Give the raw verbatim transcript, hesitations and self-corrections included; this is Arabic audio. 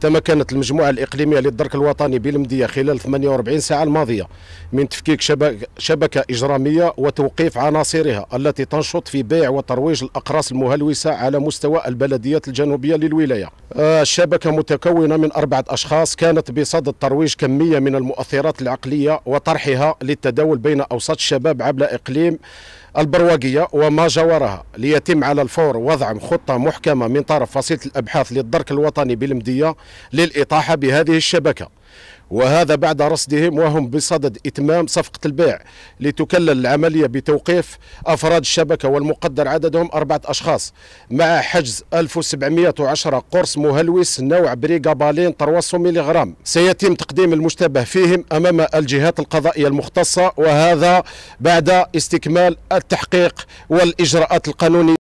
تمكنت المجموعة الإقليمية للدرك الوطني بالمدية خلال ثمانية وأربعين ساعة الماضية من تفكيك شبكة إجرامية وتوقيف عناصرها التي تنشط في بيع وترويج الأقراص المهلوسة على مستوى البلديات الجنوبية للولاية. الشبكة متكونة من أربعة أشخاص كانت بصدد ترويج كمية من المؤثرات العقلية وطرحها للتداول بين أوساط الشباب عبر إقليم البرواقية وما جاورها، ليتم على الفور وضع خطة محكمة من طرف فصيلة الأبحاث للدرك الوطني بالمدية للإطاحة بهذه الشبكة، وهذا بعد رصدهم وهم بصدد إتمام صفقة البيع، لتكلل العملية بتوقيف أفراد الشبكة والمقدر عددهم أربعة أشخاص مع حجز ألف وسبعمئة وعشرة قرص مهلوس نوع بريغابالين تروسو ملغرام. سيتم تقديم المشتبه فيهم أمام الجهات القضائية المختصة، وهذا بعد استكمال التحقيق والإجراءات القانونية.